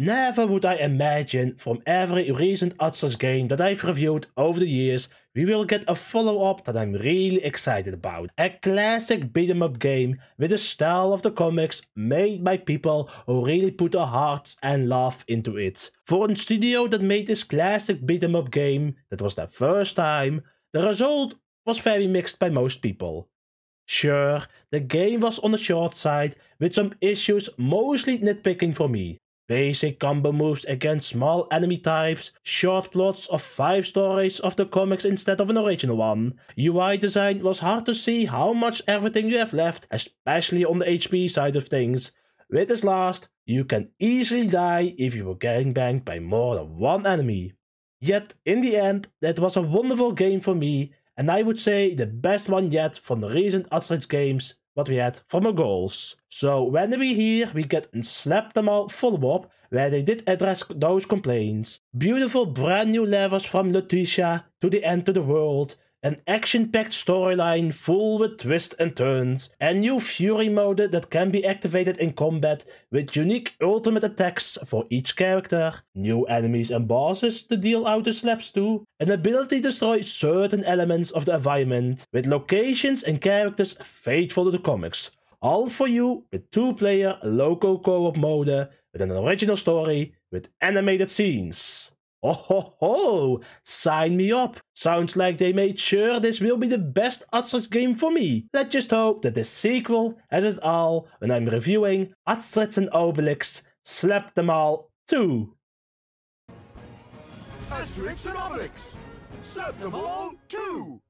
Never would I imagine from every recent Asterix game that I've reviewed over the years, we will get a follow-up that I'm really excited about. A classic beat-em-up game with the style of the comics, made by people who really put their hearts and love into it. For a studio that made this classic beat-em-up game, that was their first time, the result was very mixed by most people. Sure, the game was on the short side, with some issues mostly nitpicking for me. Basic combo moves against small enemy types, short plots of 5 stories of the comics instead of an original one. UI design was hard to see how much everything you have left, especially on the HP side of things. With this last, you can easily die if you were getting banged by more than one enemy. Yet, in the end, that was a wonderful game for me, and I would say the best one yet from the recent Asterix games what we had from our goals. So when we hear we get a Slap Them All follow-up where they did address those complaints. Beautiful brand new levels from Lutetia to the end of the world, an action-packed storyline full with twists and turns, a new fury mode that can be activated in combat with unique ultimate attacks for each character, new enemies and bosses to deal out the slaps to, an ability to destroy certain elements of the environment, with locations and characters faithful to the comics. All for you with 2-player local co-op mode, with an original story, with animated scenes. Oh ho ho! Sign me up! Sounds like they made sure this will be the best Asterix game for me. Let's just hope that this sequel has it all when I'm reviewing Asterix and Obelix Slap Them All 2. Asterix and Obelix Slap Them All 2.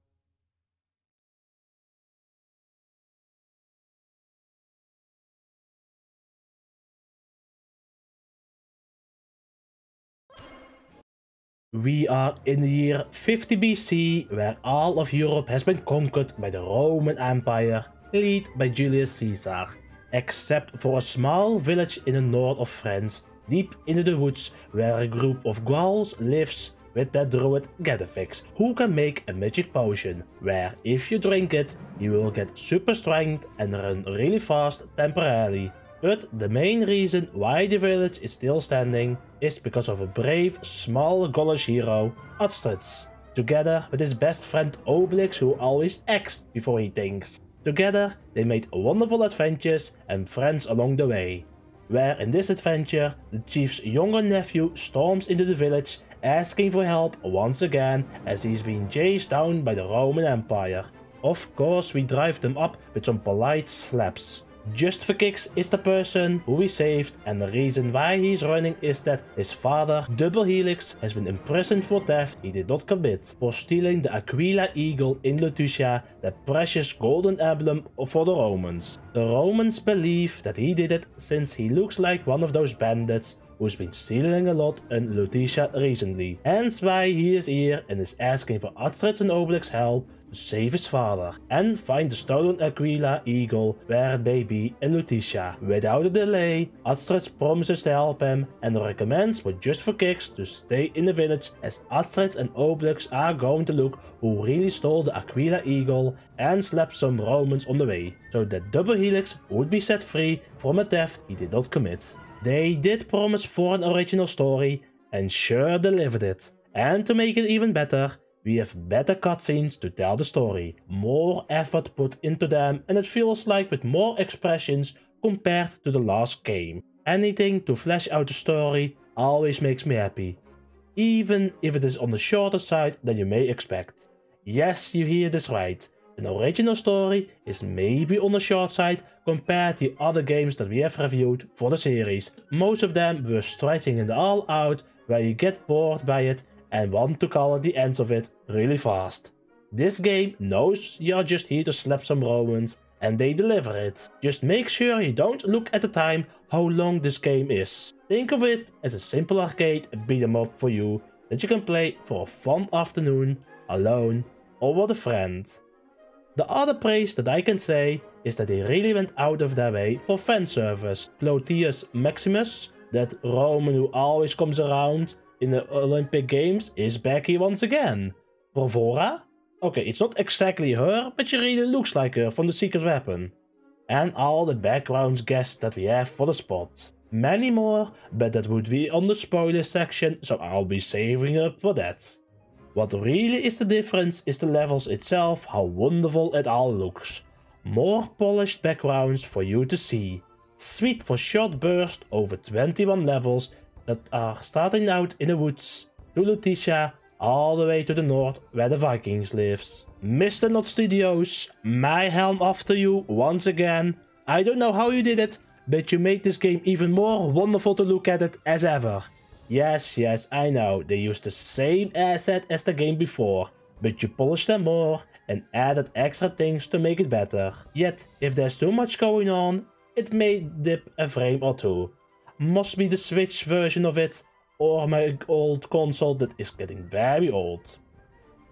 We are in the year 50 BC, where all of Europe has been conquered by the Roman Empire, led by Julius Caesar. Except for a small village in the north of France, deep into the woods, where a group of Gauls lives with their druid Getafix, who can make a magic potion, where if you drink it, you will get super strength and run really fast temporarily. But the main reason why the village is still standing is because of a brave, small Gaulish hero, Asterix, together with his best friend Obelix, who always acts before he thinks. Together they made wonderful adventures and friends along the way, where in this adventure the chief's younger nephew storms into the village asking for help once again as he's being chased down by the Roman Empire. Of course we drive them up with some polite slaps. Just for kicks is the person who we saved, and the reason why he's running is that his father, Double Helix, has been imprisoned for theft he did not commit, for stealing the Aquila Eagle in Lutetia, the precious golden emblem for the Romans. The Romans believe that he did it since he looks like one of those bandits who's been stealing a lot in Lutetia recently. Hence why he is here and is asking for Asterix and Obelix help to save his father and find the stolen Aquila Eagle where it may be in Lutetia. Without a delay, Asterix promises to help him and recommends for just for kicks to stay in the village, as Asterix and Obelix are going to look who really stole the Aquila Eagle and slap some Romans on the way, so that Double Helix would be set free from a theft he did not commit. They did promise for an original story and sure delivered it. And to make it even better, we have better cutscenes to tell the story, more effort put into them, and it feels like with more expressions compared to the last game. Anything to flesh out the story always makes me happy, even if it is on the shorter side than you may expect. Yes, you hear this right. An original story is maybe on the short side compared to other games that we have reviewed for the series. Most of them were stretching it all out where you get bored by it and want to call it the ends of it really fast. This game knows you're just here to slap some Romans, and they deliver it. Just make sure you don't look at the time how long this game is. Think of it as a simple arcade beat-em-up for you that you can play for a fun afternoon, alone or with a friend. The other praise that I can say is that they really went out of their way for fan service. Plotius Maximus, that Roman who always comes around in the Olympic Games, is back here once again. Provora? Okay, it's not exactly her, but she really looks like her from The Secret Weapon. And all the background guests that we have for the spot. many more, but that would be on the spoiler section, so I'll be saving up for that. What really is the difference is the levels itself, how wonderful it all looks. More polished backgrounds for you to see. Sweet for short bursts over 21 levels that are starting out in the woods, to Lutetia, all the way to the north where the Vikings lives. Mr. Not Studios, my helm off to you once again. I don't know how you did it, but you made this game even more wonderful to look at it as ever. Yes, I know, they used the same asset as the game before, but you polished them more and added extra things to make it better. Yet, if there's too much going on, it may dip a frame or two. Must be the Switch version of it, or my old console that is getting very old.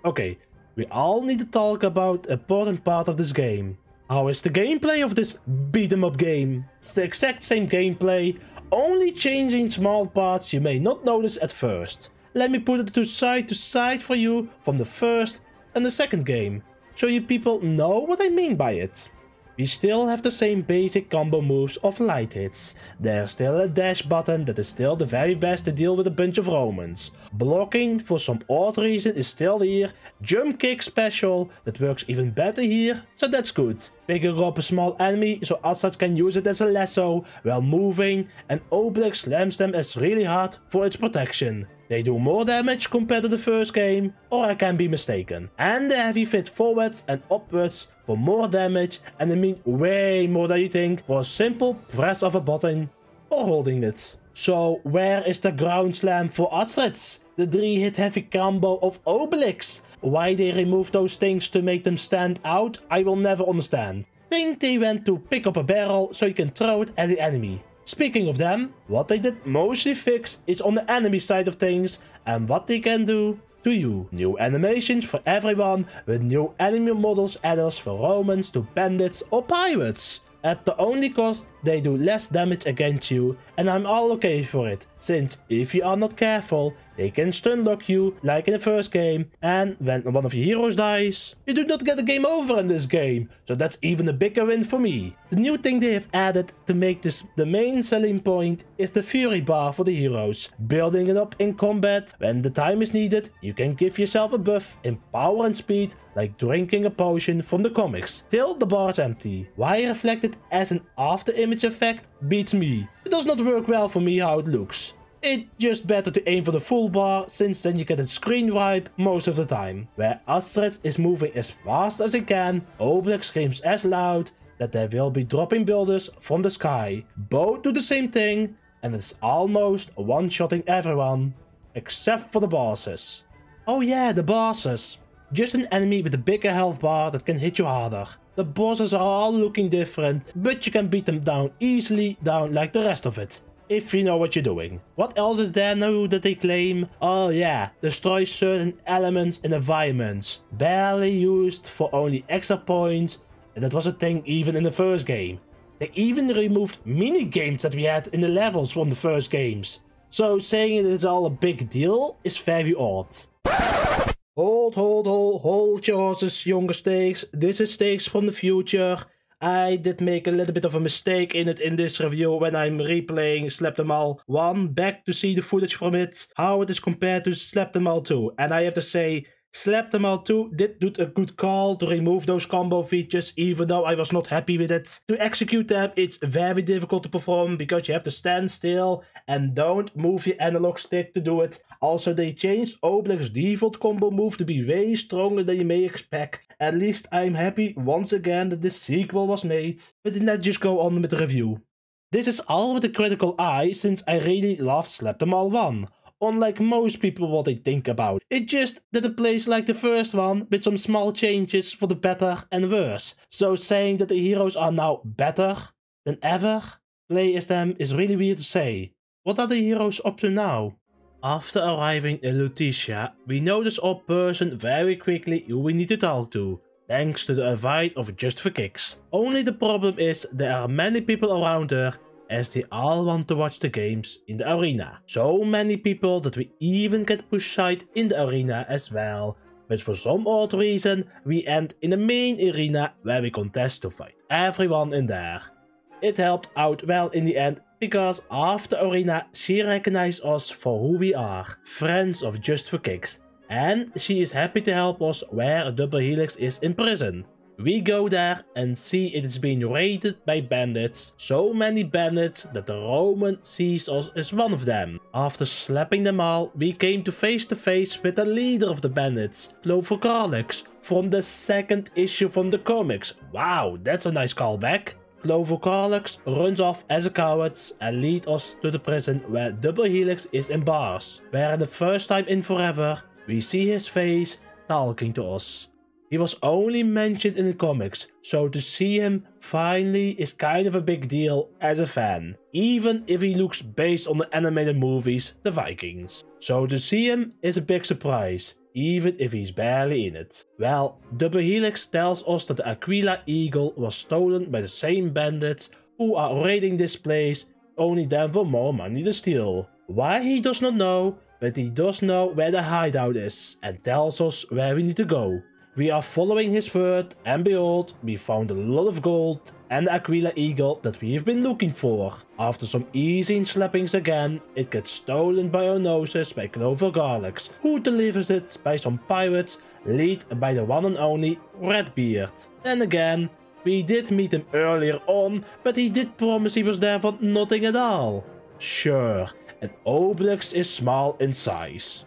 Okay, we all need to talk about an important part of this game. How is the gameplay of this beat-em-up game? It's the exact same gameplay, only changing small parts you may not notice at first. Let me put it to side for you from the first and the second game, so you people know what I mean by it. We still have the same basic combo moves of light hits. There's still a dash button that is still the very best to deal with a bunch of Romans. Blocking for some odd reason is still here. Jump kick special that works even better here, so that's good. Picking up a small enemy so Asterix can use it as a lasso while moving, and Obelix slams them as really hard for its protection. They do more damage compared to the first game, or I can be mistaken. And the heavy fit forwards and upwards for more damage, and I mean way more than you think, for a simple press of a button or holding it. So where is the ground slam for Asterix? The 3-hit heavy combo of Obelix? Why they removed those things to make them stand out, I will never understand. Think they went to pick up a barrel so you can throw it at the enemy. Speaking of them, what they did mostly fix is on the enemy side of things and what they can do to you. New animations for everyone, with new enemy models adders for Romans to bandits or pirates. At the only cost they do less damage against you, and I'm all okay for it, since if you are not careful they can stun lock you like in the first game, and when one of your heroes dies you do not get a game over in this game, so that's even a bigger win for me. The new thing they have added to make this the main selling point is the fury bar for the heroes. Building it up in combat when the time is needed, you can give yourself a buff in power and speed like drinking a potion from the comics till the bar is empty. Why reflect it as an after image effect beats me. It does not work well for me how it looks. It's just better to aim for the full bar, since then you get a screen wipe most of the time. Where Asterix is moving as fast as he can, Obelix screams as loud that there will be dropping builders from the sky. Both do the same thing, and it's almost one-shotting everyone, except for the bosses. Oh yeah, the bosses. Just an enemy with a bigger health bar that can hit you harder. The bosses are all looking different, but you can beat them down easily, down like the rest of it, if you know what you're doing. What else is there now that they claim? Oh yeah, destroy certain elements and environments. Barely used for only extra points, and that was a thing even in the first game. They even removed mini games that we had in the levels from the first games. So saying that it's all a big deal is very odd. Hold your horses, younger Stakes. This is Stakes from the future. I did make a little bit of a mistake in this review when I'm replaying Slap Them All 1 back to see the footage from it, how it is compared to Slap Them All 2. And I have to say, Slap Them All 2 did do a good call to remove those combo features, even though I was not happy with it. To execute them, it's very difficult to perform because you have to stand still and don't move your analog stick to do it. Also, they changed Obelix's default combo move to be way stronger than you may expect. At least I'm happy once again that this sequel was made. But let's just go on with the review. This is all with a critical eye, since I really loved Slap Them All 1. Unlike most people what they think about. It's just that it plays like the first one with some small changes for the better and worse. So saying that the heroes are now better than ever, play as them is really weird to say. What are the heroes up to now? After arriving in Lutetia, we notice our person very quickly who we need to talk to, thanks to the advice of Just for Kicks. Only the problem is there are many people around her, as they all want to watch the games in the arena. So many people that we even get pushed aside in the arena as well, but for some odd reason we end in the main arena where we contest to fight everyone in there. It helped out well in the end because after Orina, she recognized us for who we are, friends of Just for Kicks, and she is happy to help us where Double Helix is in prison. We go there and see it is being raided by bandits, so many bandits that the Roman sees us as one of them. After slapping them all, we came to face with the leader of the bandits, Clover Carlyx, from the second issue from the comics. Wow, that's a nice callback. Clover Carlyx runs off as a coward and leads us to the prison where Double Helix is in bars, where the first time in forever, we see his face talking to us. He was only mentioned in the comics, so to see him finally is kind of a big deal as a fan, even if he looks based on the animated movies The Vikings. So to see him is a big surprise, even if he's barely in it. Well, Double Helix tells us that the Aquila Eagle was stolen by the same bandits who are raiding this place, only then for more money to steal. Why he does not know, but he does know where the hideout is and tells us where we need to go. We are following his word, and behold, we found a lot of gold and the Aquila Eagle that we have been looking for. After some easy slappings again, it gets stolen by Onosis by Clover Carlyx, who delivers it by some pirates, lead by the one and only Redbeard. Then again, we did meet him earlier on, but he did promise he was there for nothing at all. Sure, and Obelix is small in size.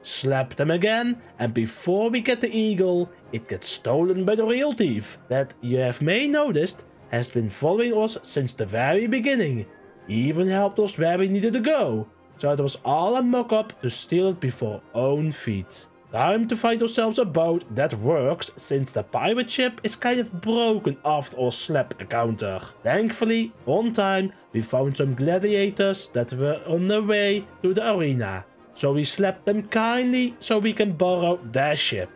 Slap them again, and before we get the eagle, it gets stolen by the real thief that you have may noticed has been following us since the very beginning, even helped us where we needed to go, so it was all a mock-up to steal it before own feet. Time to find ourselves a boat that works, since the pirate ship is kind of broken after our slap encounter. Thankfully, on time, we found some gladiators that were on their way to the arena. So we slapped them kindly so we can borrow their ship.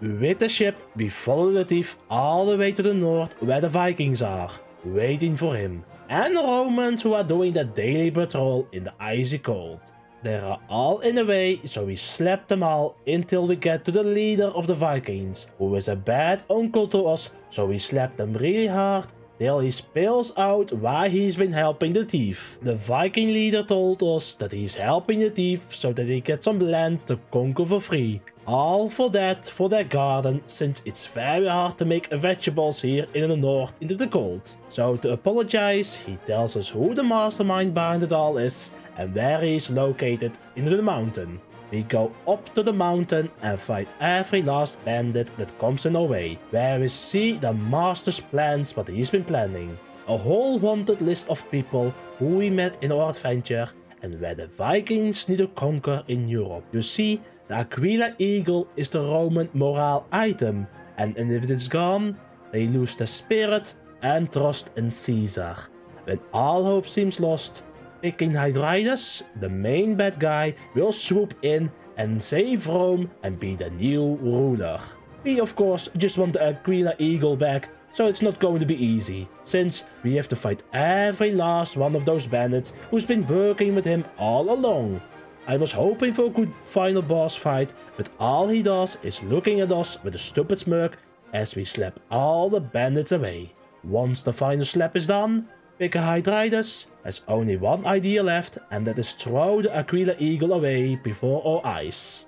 With the ship, we follow the thief all the way to the north where the Vikings are, waiting for him, and the Romans who are doing their daily patrol in the icy cold. They are all in the way, so we slap them all until we get to the leader of the Vikings, who is a bad uncle to us, so we slap them really hard till he spills out why he's been helping the thief. The Viking leader told us that he's helping the thief so that he gets some land to conquer for free. All for that, for their garden, since it's very hard to make vegetables here in the north into the cold. So to apologize, he tells us who the mastermind behind it all is and where he is located into the mountain. We go up to the mountain and fight every last bandit that comes in our way, where we see the master's plans, what he's been planning. A whole wanted list of people who we met in our adventure and where the Vikings need to conquer in Europe. You see, the Aquila Eagle is the Roman morale item, and if it is gone, they lose their spirit and trust in Caesar. When all hope seems lost, Pickenhydrides, the main bad guy, will swoop in and save Rome and be the new ruler. We of course just want the Aquila Eagle back, so it's not going to be easy, since we have to fight every last one of those bandits who's been working with him all along. I was hoping for a good final boss fight, but all he does is looking at us with a stupid smirk as we slap all the bandits away. Once the final slap is done, Pickenhydrides has only one idea left, and that is throw the Aquila Eagle away before our eyes.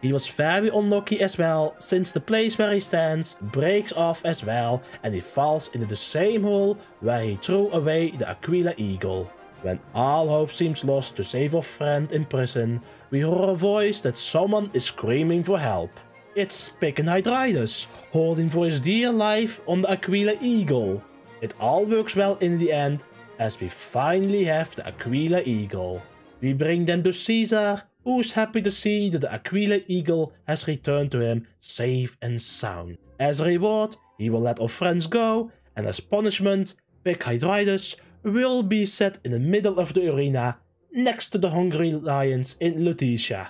He was very unlucky as well, since the place where he stands breaks off as well and he falls into the same hole where he threw away the Aquila Eagle. When all hope seems lost to save our friend in prison, we hear a voice that someone is screaming for help. It's Pickenhydrides, holding for his dear life on the Aquila Eagle. It all works well in the end, as we finally have the Aquila Eagle. We bring them to Caesar, who is happy to see that the Aquila Eagle has returned to him safe and sound. As a reward, he will let our friends go, and as punishment, Pickenhydrides will be set in the middle of the arena, next to the hungry lions in Lutetia,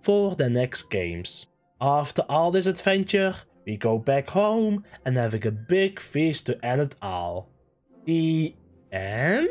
for the next games. After all this adventure, we go back home and having a big feast to end it all. The end?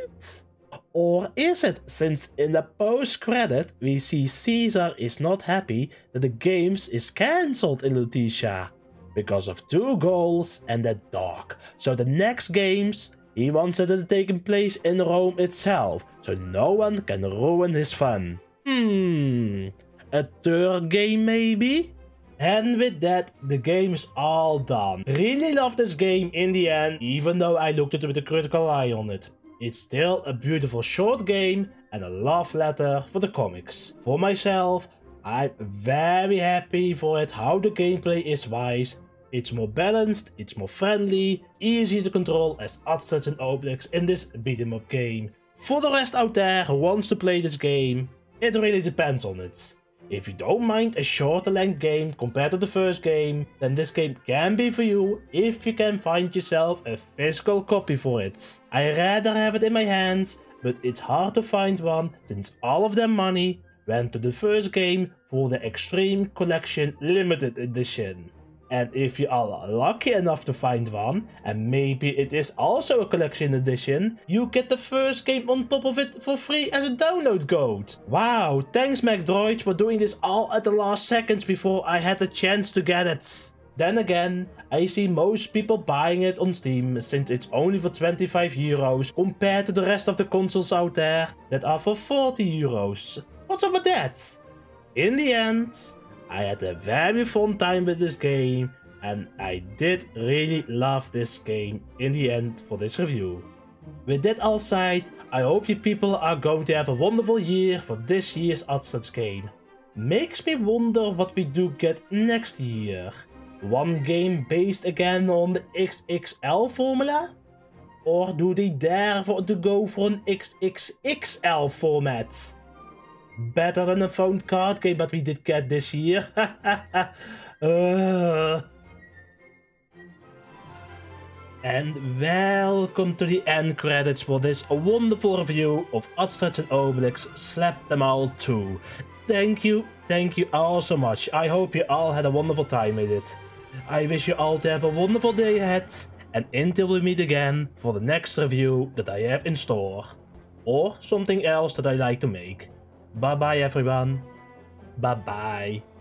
Or is it, since in the post-credit we see Caesar is not happy that the games is cancelled in Lutetia because of 2 goals and that dog. So the next games He wants it to have taken place in Rome itself, so no one can ruin his fun. A third game maybe? And with that, the game's all done. Really love this game in the end, even though I looked at it with a critical eye on it. It's still a beautiful short game and a love letter for the comics. For myself, I'm very happy for it, how the gameplay is wise. It's more balanced, it's more friendly, easy to control as Asterix and Obelix in this beat-em-up game. For the rest out there who wants to play this game, it really depends on it. If you don't mind a shorter length game compared to the first game, then this game can be for you if you can find yourself a physical copy for it. I rather have it in my hands, but it's hard to find one since all of their money went to the first game for the Extreme Collection Limited Edition. And if you are lucky enough to find one, and maybe it is also a collection edition, you get the first game on top of it for free as a download code. Wow, thanks MacDroids for doing this all at the last seconds before I had a chance to get it. Then again, I see most people buying it on Steam since it's only for €25 compared to the rest of the consoles out there that are for €40. What's up with that? In the end, I had a very fun time with this game, and I did really love this game in the end for this review. With that all said, I hope you people are going to have a wonderful year for this year's Asterix game. Makes me wonder what we do get next year. One game based again on the XXL formula? Or do they dare to go for an XXXL format? Better than a phone card game that we did get this year. And welcome to the end credits for this wonderful review of Asterix and Obelix Slap Them All 2. Thank you all so much. I hope you all had a wonderful time with it. I wish you all to have a wonderful day ahead. And until we meet again for the next review that I have in store. Or something else that I like to make. Bye-bye everyone. Bye-bye.